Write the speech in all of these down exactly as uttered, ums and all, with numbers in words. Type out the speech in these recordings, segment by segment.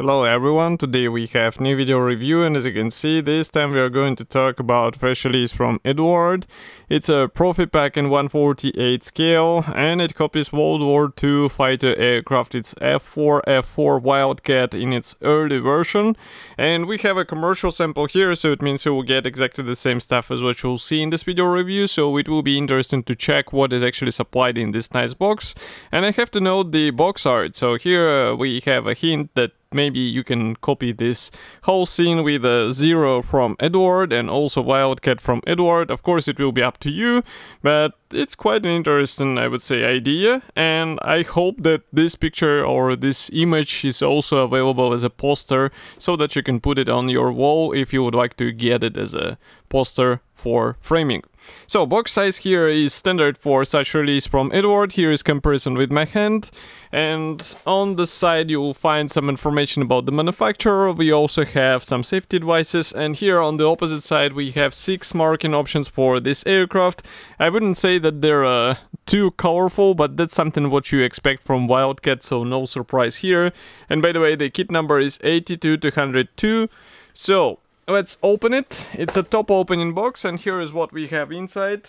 Hello everyone, today we have new video review, and as you can see, this time we are going to talk about fresh release from Eduard. It's a Profipack in one forty-eight scale, and it copies World War Two fighter aircraft. It's F four F four Wildcat in its early version, and we have a commercial sample here, so it means you will get exactly the same stuff as what you'll see in this video review, so it will be interesting to check what is actually supplied in this nice box. And I have to note the box art, so here uh, we have a hint that maybe you can copy this whole scene with a zero from Eduard and also Wildcat from Eduard. Of course, it will be up to you, but it's quite an interesting, I would say, idea. And I hope that this picture or this image is also available as a poster so that you can put it on your wall if you would like to get it as a poster for framing. So box size here is standard for such release from Eduard. Here is comparison with my hand, and on the side you will find some information about the manufacturer. We also have some safety advices, and here on the opposite side we have six marking options for this aircraft. I wouldn't say that they're uh, too colorful, but that's something what you expect from Wildcat, so no surprise here. And by the way, the kit number is eighty-two two oh two, so let's open it. It's a top opening box, and here is what we have inside.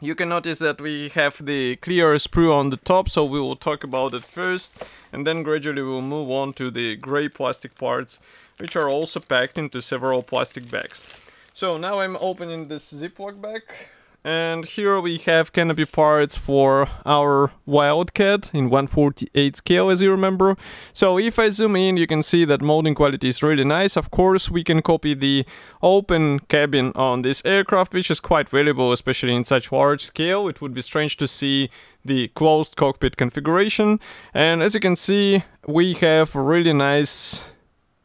You can notice that we have the clear sprue on the top, so we will talk about it first, and then gradually we'll move on to the grey plastic parts, which are also packed into several plastic bags. So now I'm opening this Ziploc bag, and here we have canopy parts for our Wildcat in one forty-eight scale, as you remember. So if I zoom in, you can see that molding quality is really nice. Of course, we can copy the open cabin on this aircraft, which is quite valuable, especially in such large scale. It would be strange to see the closed cockpit configuration. And as you can see, we have really nice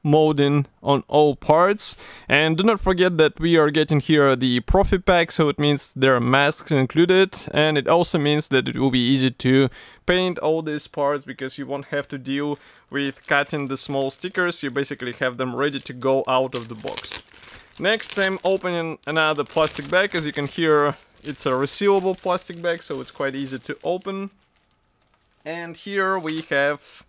molding on all parts. And do not forget that we are getting here the Profipack, so it means there are masks included, and it also means that it will be easy to paint all these parts because you won't have to deal with cutting the small stickers. You basically have them ready to go out of the box. Next, I'm opening another plastic bag. As you can hear, it's a resealable plastic bag, so it's quite easy to open. And here we have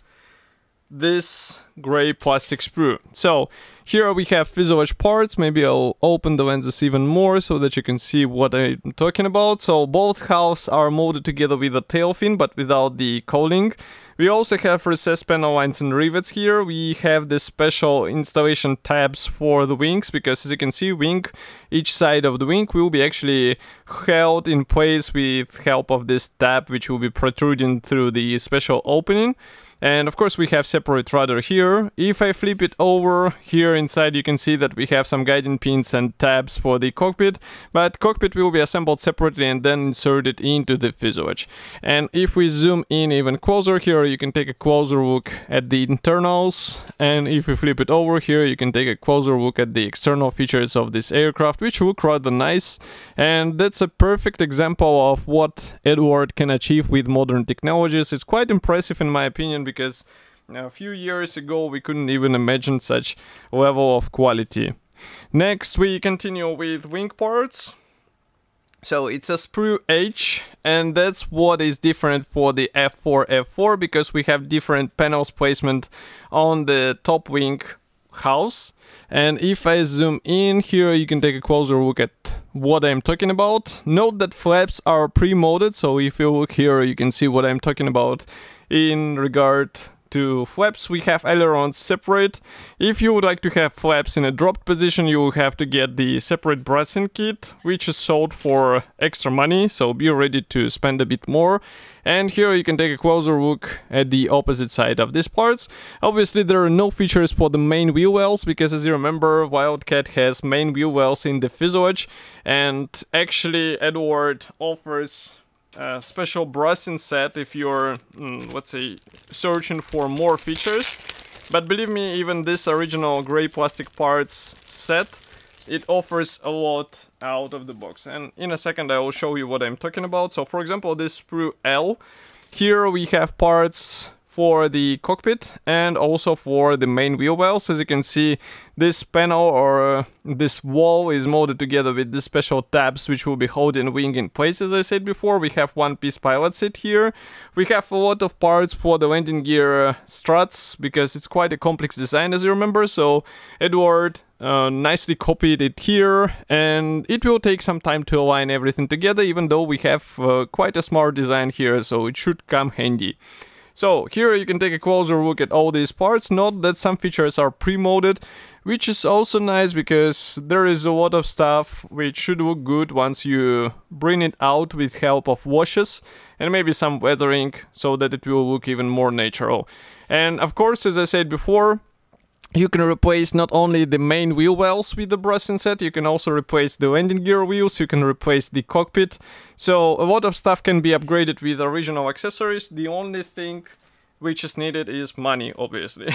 this gray plastic sprue. So here we have fuselage parts. Maybe I'll open the lenses even more so that you can see what I'm talking about. So both halves are molded together with a tail fin, but without the cowling. We also have recessed panel lines and rivets here. We have the special installation tabs for the wings, because as you can see, wing, each side of the wing will be actually held in place with help of this tab, which will be protruding through the special opening. And of course we have separate rudder here. If I flip it over, here inside you can see that we have some guiding pins and tabs for the cockpit, but cockpit will be assembled separately and then inserted into the fuselage. And if we zoom in even closer, here you can take a closer look at the internals, and if we flip it over, here you can take a closer look at the external features of this aircraft, which look rather nice. And that's a perfect example of what Eduard can achieve with modern technologies. It's quite impressive in my opinion, because a few years ago we couldn't even imagine such level of quality. Next we continue with wing parts. So it's a sprue H, and that's what is different for the F four F four, because we have different panels placement on the top wing house. And if I zoom in here, you can take a closer look at what I'm talking about. Note that flaps are pre-molded, so if you look here you can see what I'm talking about in regard to flaps. We have ailerons separate. If you would like to have flaps in a dropped position, you will have to get the separate brassing kit, which is sold for extra money, so be ready to spend a bit more. And here you can take a closer look at the opposite side of these parts. Obviously there are no features for the main wheel wells, because as you remember, Wildcat has main wheel wells in the fuselage, and actually Eduard offers a special brassing set if you're, mm, let's say, searching for more features. But believe me, even this original grey plastic parts set, it offers a lot out of the box, and in a second I will show you what I'm talking about. So for example, this sprue L, here we have parts for the cockpit and also for the main wheel wells. As you can see, this panel or uh, this wall is molded together with these special tabs which will be holding the wing in place. As I said before, we have one piece pilot seat here. We have a lot of parts for the landing gear uh, struts, because it's quite a complex design, as you remember, so Eduard Uh, nicely copied it here, and it will take some time to align everything together, even though we have uh, quite a smart design here, so it should come handy. So here you can take a closer look at all these parts. Note that some features are pre-molded, which is also nice, because there is a lot of stuff which should look good once you bring it out with help of washes and maybe some weathering, so that it will look even more natural. And of course, as I said before, you can replace not only the main wheel wells with the brass inset, you can also replace the landing gear wheels, you can replace the cockpit. So a lot of stuff can be upgraded with original accessories. The only thing which is needed is money, obviously.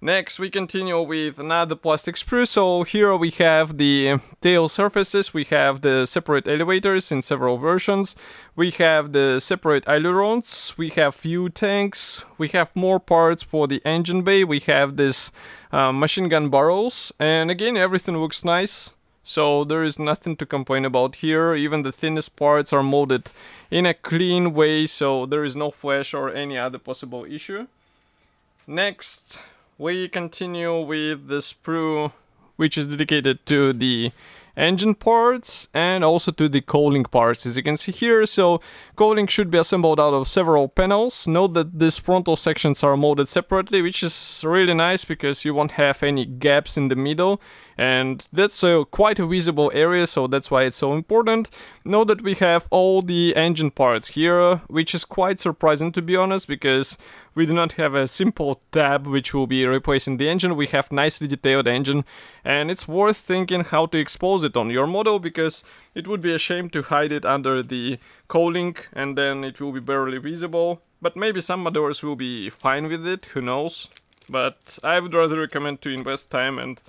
Next, we continue with another plastic sprue. So here we have the tail surfaces, we have the separate elevators in several versions, we have the separate ailerons, we have few tanks, we have more parts for the engine bay, we have this uh, machine gun barrels, and again everything looks nice. So there is nothing to complain about here. Even the thinnest parts are molded in a clean way, so there is no flash or any other possible issue. Next, we continue with the sprue which is dedicated to the engine parts and also to the cowling parts, as you can see here. So cowling should be assembled out of several panels. Note that these frontal sections are molded separately, which is really nice because you won't have any gaps in the middle, and that's a quite a visible area, so that's why it's so important. Note that we have all the engine parts here, which is quite surprising, to be honest, because we do not have a simple tab which will be replacing the engine. We have nicely detailed engine, and it's worth thinking how to expose it on your model, because it would be a shame to hide it under the cowling and then it will be barely visible. But maybe some modelers will be fine with it, who knows. But I would rather recommend to invest time and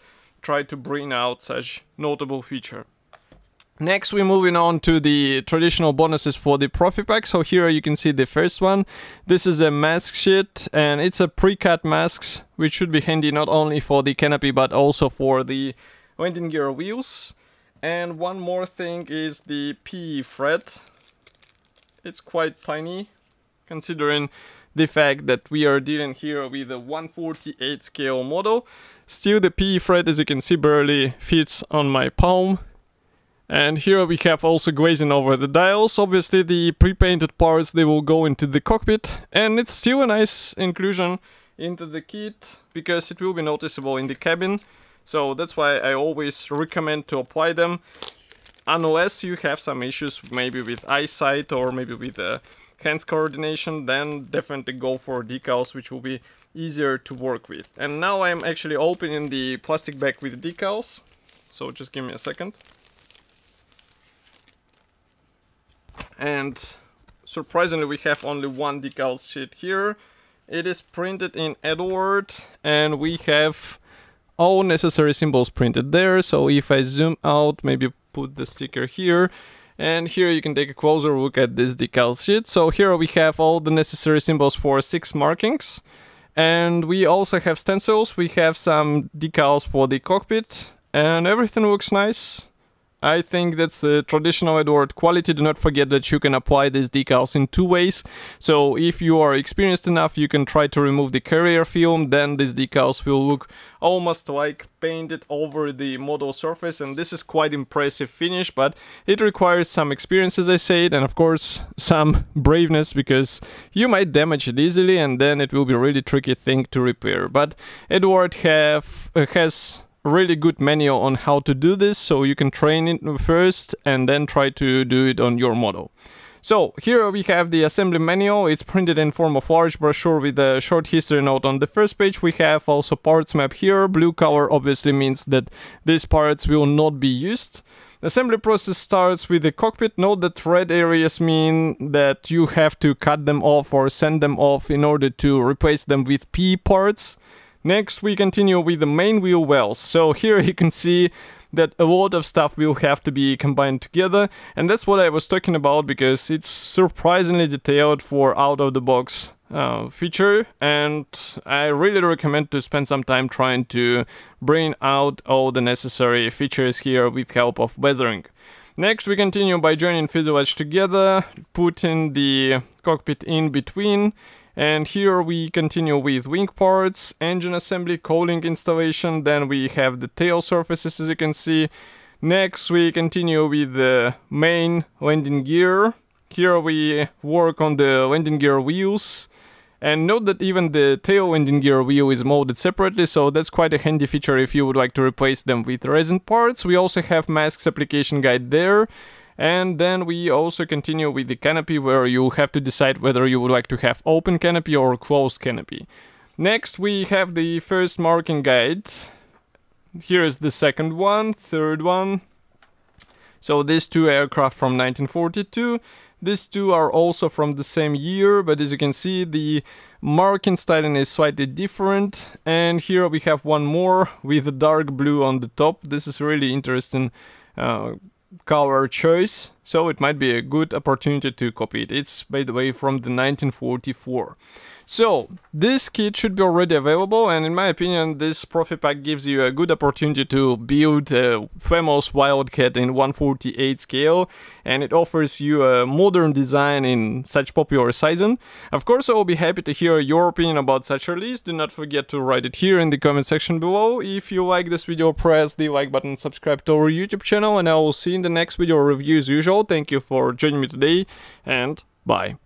try to bring out such notable feature. Next, we're moving on to the traditional bonuses for the Profipack. So here you can see the first one. This is a mask sheet, and it's a pre-cut masks, which should be handy not only for the canopy but also for the landing gear wheels. And one more thing is the P E fret. It's quite tiny, considering the fact that we are dealing here with a one forty-eight scale model. Still, the P E fret, as you can see, barely fits on my palm. And here we have also glazing over the dials. Obviously the pre-painted parts, they will go into the cockpit, and it's still a nice inclusion into the kit because it will be noticeable in the cabin. So that's why I always recommend to apply them, unless you have some issues maybe with eyesight or maybe with uh, hands coordination, then definitely go for decals which will be easier to work with. And now I'm actually opening the plastic bag with decals, so just give me a second. And surprisingly, we have only one decal sheet here. It is printed in Eduard, and we have all necessary symbols printed there. So if I zoom out, maybe put the sticker here, and here you can take a closer look at this decal sheet. So here we have all the necessary symbols for six markings, and we also have stencils, we have some decals for the cockpit, and everything looks nice. I think that's the traditional Eduard quality. Do not forget that you can apply these decals in two ways. So if you are experienced enough, you can try to remove the carrier film, then these decals will look almost like painted over the model surface, and this is quite impressive finish, but it requires some experience, as I said, and of course some braveness, because you might damage it easily and then it will be a really tricky thing to repair. But Eduard have, uh, has really good manual on how to do this, so you can train it first and then try to do it on your model. So here we have the assembly manual. It's printed in form of large brochure with a short history note on the first page. We have also parts map here. Blue color obviously means that these parts will not be used. Assembly process starts with the cockpit. Note that red areas mean that you have to cut them off or send them off in order to replace them with P E parts. Next, we continue with the main wheel wells. So here you can see that a lot of stuff will have to be combined together, and that's what I was talking about, because it's surprisingly detailed for out-of-the-box uh, feature, and I really recommend to spend some time trying to bring out all the necessary features here with help of weathering. Next, we continue by joining fuselage together, putting the cockpit in between, and here we continue with wing parts, engine assembly, cowling installation, then we have the tail surfaces, as you can see. Next, we continue with the main landing gear. Here we work on the landing gear wheels. And note that even the tail landing gear wheel is molded separately, so that's quite a handy feature if you would like to replace them with resin parts. We also have masks application guide there. And then we also continue with the canopy, where you have to decide whether you would like to have open canopy or closed canopy. Next, we have the first marking guide. Here is the second one, third one. So these two aircraft from nineteen forty-two. These two are also from the same year, but as you can see, the marking styling is slightly different. And here we have one more with the dark blue on the top. This is really interesting uh, color choice, so it might be a good opportunity to copy it. It's, by the way, from the nineteen forty-four. So this kit should be already available, and in my opinion this Profipack gives you a good opportunity to build a famous Wildcat in one forty-eight scale, and it offers you a modern design in such popular season. Of course, I will be happy to hear your opinion about such a release. Do not forget to write it here in the comment section below. If you like this video, press the like button, subscribe to our YouTube channel, and I will see you in the next video review as usual. Thank you for joining me today, and bye.